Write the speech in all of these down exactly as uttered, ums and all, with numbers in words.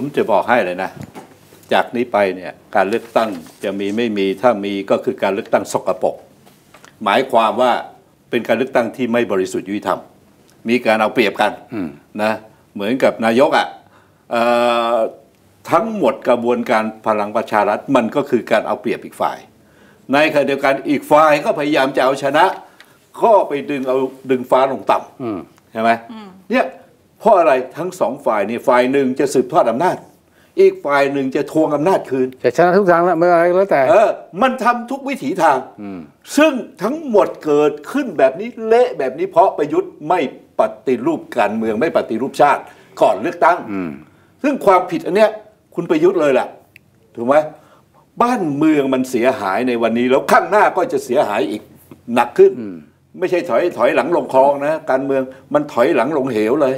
ผมจะบอกให้เลยนะจากนี้ไปเนี่ยการเลือกตั้งจะมีไม่มีถ้ามีก็คือการเลือกตั้งสกปรกหมายความว่าเป็นการเลือกตั้งที่ไม่บริสุทธิ์ยุติธรรมมีการเอาเปรียบกันนะเหมือนกับนายกอ่ะทั้งหมดกระบวนการพลังประชารัฐมันก็คือการเอาเปรียบอีกฝ่ายในขณะเดียวกันอีกฝ่ายก็พยายามจะเอาชนะก็ไปดึงเอาดึงฟ้าลงต่ำใช่ไหมเนี่ยเพราะอะไรทั้งสองฝ่ายนี่ฝ่ายหนึ่งจะสืบทอดอำนาจอีกฝ่ายหนึ่งจะทวงอำนาจคืนแต่ชนะทุกทางแล้วไม่อะไรก็แล้วแต่เออมันทำทุกวิถีทางซึ่งทั้งหมดเกิดขึ้นแบบนี้เละแบบนี้เพราะประยุทธ์ไม่ปฏิรูปการเมืองไม่ปฏิรูปชาติก่อนเลือกตั้งซึ่งความผิดอันเนี้ยคุณประยุทธ์เลยแหละถูกไหมบ้านเมืองมันเสียหายในวันนี้แล้วข้างหน้าก็จะเสียหายอีกหนักขึ้นไม่ใช่ถอยถอยหลังลงคลองนะการเมืองมันถอยหลังลงเหวเลย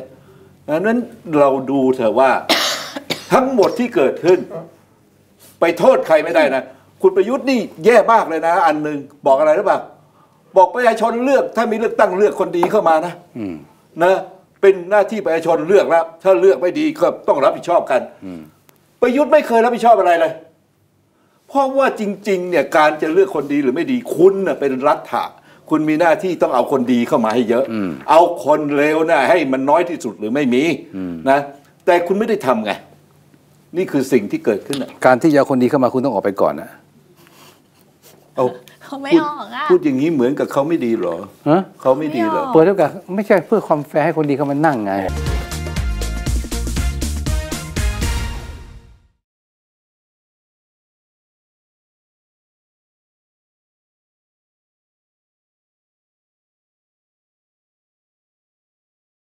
ดังนั้นเราดูเถอะว่า ทั้งหมดที่เกิดขึ้นไปโทษใครไม่ได้นะคุณประยุทธ์นี่แย่มากเลยนะอันหนึ่งบอกอะไรหรือเปล่าบอกประชาชนเลือกถ้ามีเลือกตั้งเลือกคนดีเข้ามานะนะเป็นหน้าที่ประชาชนเลือกแล้วถ้าเลือกไม่ดีก็ต้องรับผิดชอบกันประยุทธ์ไม่เคยรับผิดชอบอะไรเลยเพราะว่าจริงๆเนี่ยการจะเลือกคนดีหรือไม่ดีคุณนะเป็นรัฐะคุณมีหน้าที่ต้องเอาคนดีเข้ามาให้เยอะเอาคนเลวนะให้มันน้อยที่สุดหรือไม่มีนะแต่คุณไม่ได้ทำไงนี่คือสิ่งที่เกิดขึ้นการที่จะเอาคนดีเข้ามาคุณต้องออกไปก่อนนะเอาเขาไม่ออกอ่ะพูดอย่างนี้เหมือนกับเขาไม่ดีหรอเขาไม่ดีหรอเปิดแล้วกันไม่ใช่เพื่อความแฟร์ให้คนดีเข้ามานั่งไง